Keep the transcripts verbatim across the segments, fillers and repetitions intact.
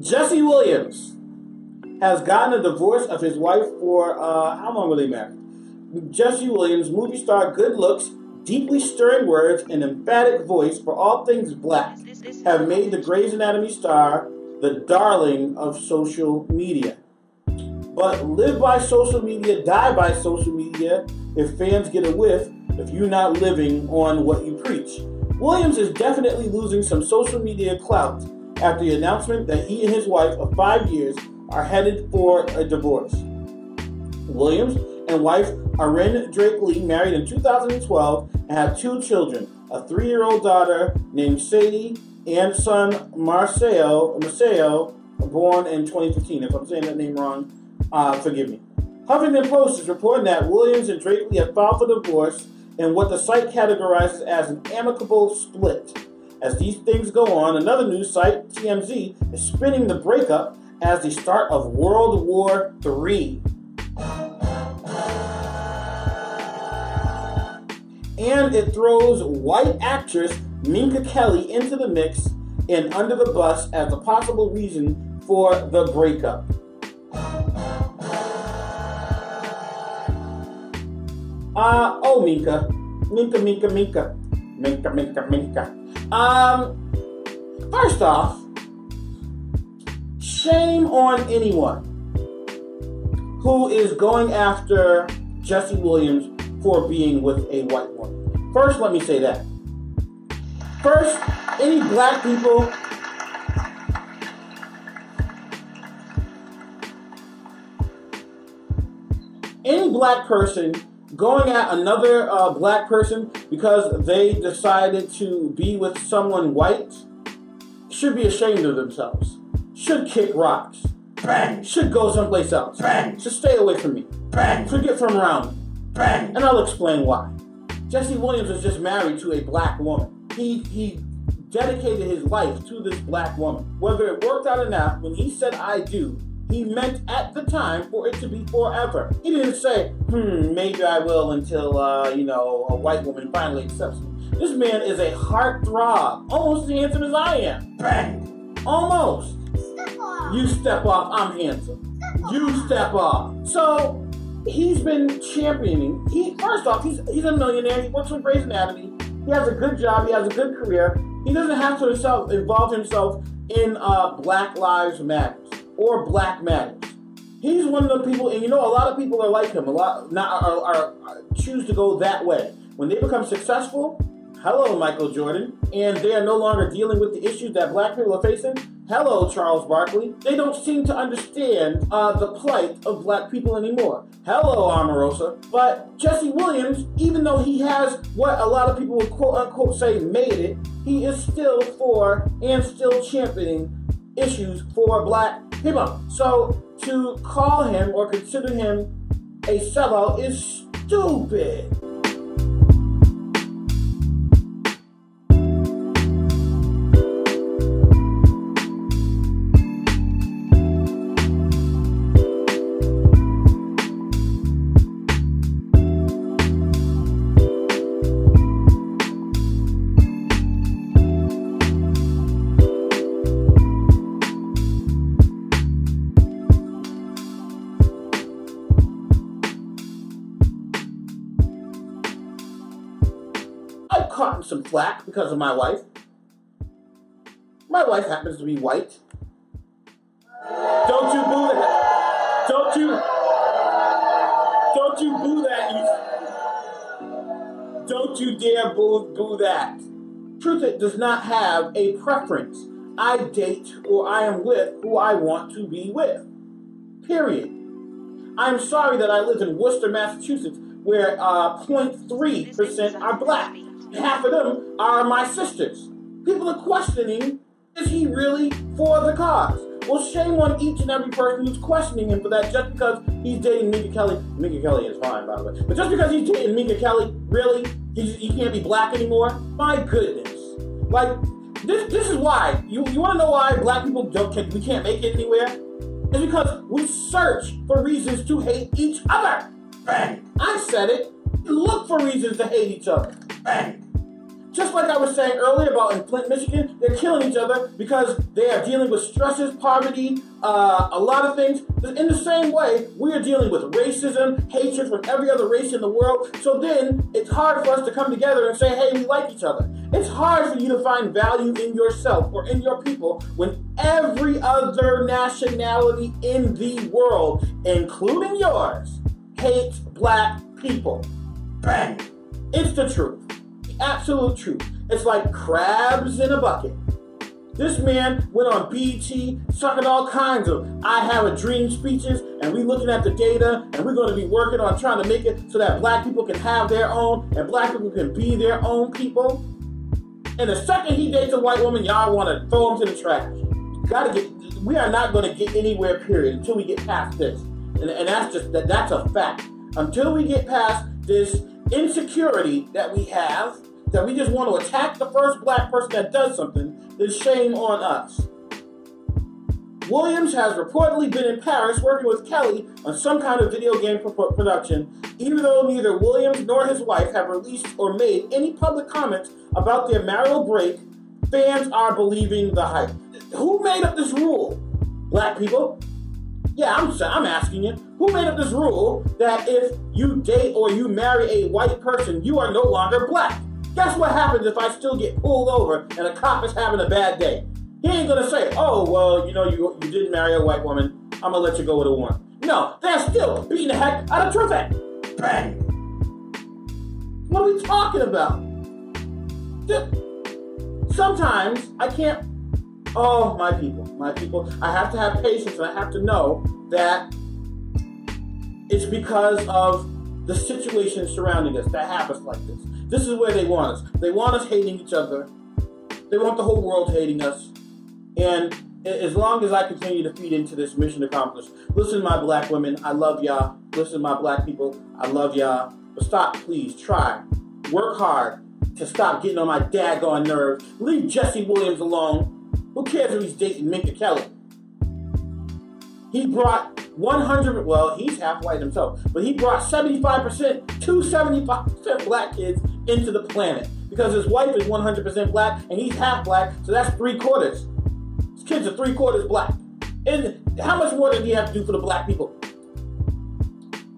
Jesse Williams has gotten a divorce of his wife for, uh, how long were they married? Jesse Williams, movie star, good looks, deeply stirring words, and emphatic voice for all things black have made the Grey's Anatomy star the darling of social media. But live by social media, die by social media if fans get a whiff, if you're not living on what you preach. Williams is definitely losing some social media clout after the announcement that he and his wife of five years are headed for a divorce. Williams and wife Aryn Drake-Lee married in two thousand twelve and have two children, a three-year-old daughter named Sadie and son Marcelo, Marcelo, born in twenty fifteen. If I'm saying that name wrong, uh, forgive me. Huffington Post is reporting that Williams and Drake-Lee have filed for divorce in what the site categorizes as an amicable split. As these things go on, another news site, T M Z, is spinning the breakup as the start of World War three. And it throws white actress Minka Kelly into the mix and under the bus as a possible reason for the breakup. Uh, oh, Minka. Minka, Minka, Minka. Minka, Minka, Minka. Um, first off, shame on anyone who is going after Jesse Williams for being with a white woman. First, let me say that. First, any black people, any black person going at another uh, black person because they decided to be with someone white should be ashamed of themselves. Should kick rocks. Bang. Should go someplace else. Bang. Should stay away from me. Bang. Should get from around me. Bang. And I'll explain why. Jesse Williams was just married to a black woman. He he dedicated his life to this black woman. Whether it worked out or not, when he said I do, he meant at the time for it to be forever. He didn't say, hmm, maybe I will until, uh, you know, a white woman finally accepts me. This man is a heartthrob. Almost as handsome as I am. Bang. Almost. Step off. You step off, I'm handsome. Step you step off. So... he's been championing. He first off, he's he's a millionaire. He works with Grey's Anatomy. He has a good job. He has a good career. He doesn't have to himself involve himself in uh, Black Lives Matter or Black Matters. He's one of the people, and you know, a lot of people are like him. A lot not are, are, are choose to go that way when they become successful. Hello, Michael Jordan, and they are no longer dealing with the issues that black people are facing. Hello, Charles Barkley. They don't seem to understand uh, the plight of black people anymore. Hello, Omarosa. But Jesse Williams, even though he has what a lot of people would quote-unquote say made it, he is still for and still championing issues for black people. So to call him or consider him a sellout is stupid. Caught in some flack because of my wife. My wife happens to be white. Don't you boo that. Don't you. Don't you boo that. You, don't you dare boo, boo that. Truth, it does not have a preference. I date or I am with who I want to be with. Period. I'm sorry that I live in Worcester, Massachusetts, where uh, zero point three percent are black. Half of them are my sisters. People are questioning, is he really for the cause? Well, shame on each and every person who's questioning him for that just because he's dating Minka Kelly. Minka Kelly is fine, by the way. But just because he's dating Minka Kelly, really? He, he can't be black anymore? My goodness. Like, this this is why. You, you want to know why black people don't can, we can't make it anywhere? It's because we search for reasons to hate each other. Bang. I said it. We look for reasons to hate each other. Bang. Just like I was saying earlier about in Flint, Michigan, they're killing each other because they are dealing with stresses, poverty, uh, a lot of things. In the same way, we are dealing with racism, hatred from every other race in the world. So then it's hard for us to come together and say, hey, we like each other. It's hard for you to find value in yourself or in your people when every other nationality in the world, including yours, hates black people. Bang! It's the truth. Absolute truth. It's like crabs in a bucket. This man went on B E T, sucking all kinds of I Have a Dream speeches, and we looking at the data, and we're going to be working on trying to make it so that black people can have their own, and black people can be their own people. And the second he dates a white woman, y'all want to throw him to the trash. Gotta get, we are not going to get anywhere, period, until we get past this. And, and that's just, that, that's a fact. Until we get past this insecurity that we have, that we just want to attack the first black person that does something, then shame on us. Williams has reportedly been in Paris working with Kelly on some kind of video game pro- production, even though neither Williams nor his wife have released or made any public comments about their marital break. Fans are believing the hype. Who made up this rule? Black people? Yeah, I'm I'm asking you. Who made up this rule that if you date or you marry a white person, you are no longer black? Guess what happens if I still get pulled over and a cop is having a bad day? He ain't gonna say, oh, well, you know, you, you didn't marry a white woman. I'm gonna let you go with a warrant. No, they're still beating the heck out of traffic. Bang! What are we talking about? Sometimes I can't... Oh, my people, my people. I have to have patience, and I have to know that it's because of the situation surrounding us that happens like this. This is where they want us. They want us hating each other. They want the whole world hating us. And as long as I continue to feed into this, mission accomplished. Listen, my black women, I love y'all. Listen, my black people, I love y'all. But stop, please, try. Work hard to stop getting on my daggone nerves. Leave Jesse Williams alone. Who cares if he's dating Minka Kelly? He brought one hundred, well, he's half white himself, but he brought seventy-five percent, two seventy-five percent black kids into the planet because his wife is one hundred percent black and he's half black, so that's three quarters. His kids are three quarters black. And how much more did he have to do for the black people?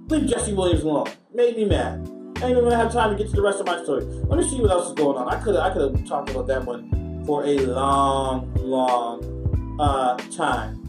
Leave Jesse Williams alone. Made me mad. I ain't even gonna have time to get to the rest of my story. Let me see what else is going on. I could I could have talked about that one for a long, long uh, time.